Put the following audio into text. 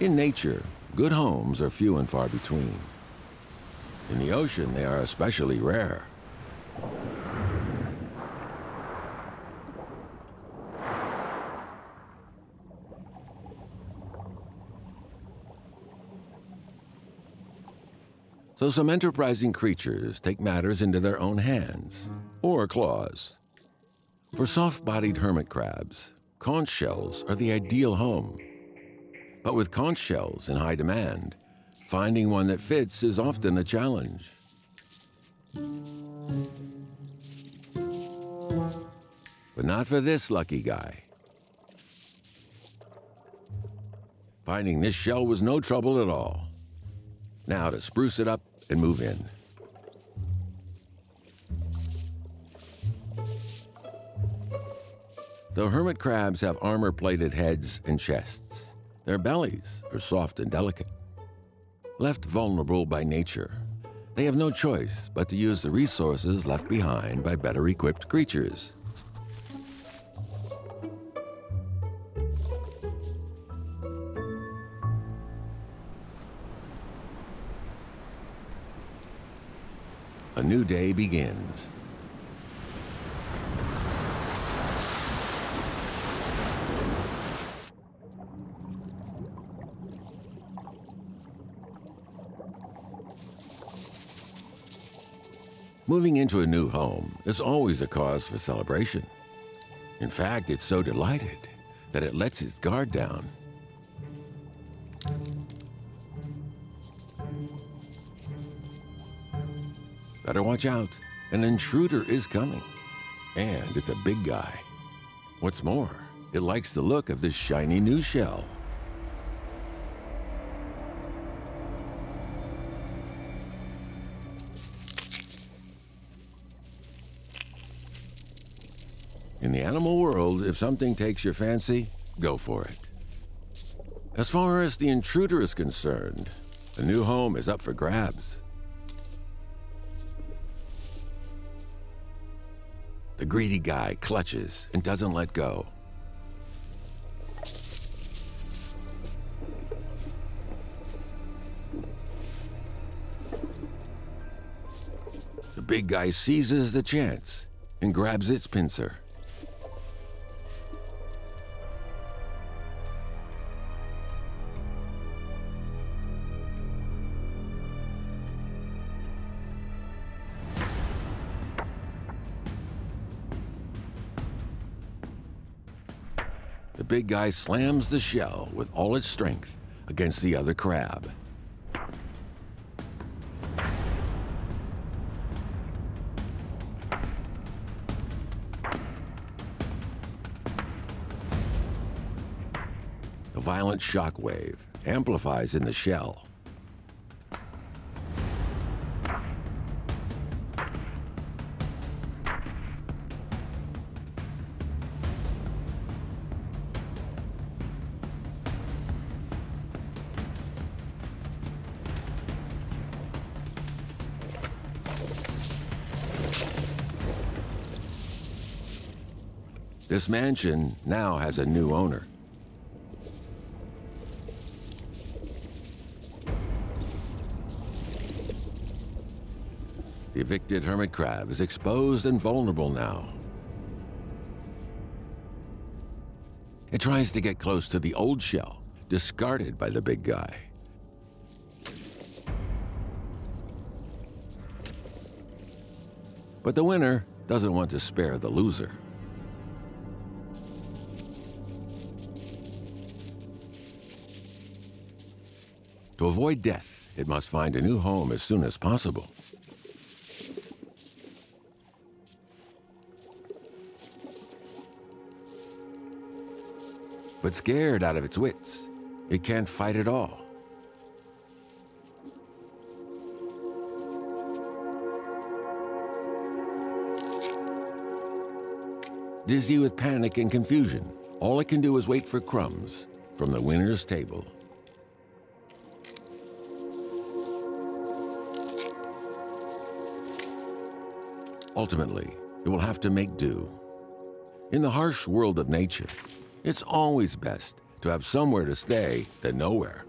In nature, good homes are few and far between. In the ocean, they are especially rare. So some enterprising creatures take matters into their own hands, or claws. For soft-bodied hermit crabs, conch shells are the ideal home. But with conch shells in high demand, finding one that fits is often a challenge. But not for this lucky guy. Finding this shell was no trouble at all. Now to spruce it up and move in. Though hermit crabs have armor-plated heads and chests, their bellies are soft and delicate. Left vulnerable by nature, they have no choice but to use the resources left behind by better-equipped creatures. A new day begins. Moving into a new home is always a cause for celebration. In fact, it's so delighted that it lets its guard down. Better watch out, an intruder is coming. And it's a big guy. What's more, it likes the look of this shiny new shell. In the animal world, if something takes your fancy, go for it. As far as the intruder is concerned, a new home is up for grabs. The greedy guy clutches and doesn't let go. The big guy seizes the chance and grabs its pincer. The big guy slams the shell with all its strength against the other crab. The violent shockwave amplifies in the shell. This mansion now has a new owner. The evicted hermit crab is exposed and vulnerable now. It tries to get close to the old shell, discarded by the big guy. But the winner doesn't want to spare the loser. To avoid death, it must find a new home as soon as possible. But scared out of its wits, it can't fight at all. Dizzy with panic and confusion, all it can do is wait for crumbs from the winner's table. Ultimately, it will have to make do. In the harsh world of nature, it's always best to have somewhere to stay than nowhere.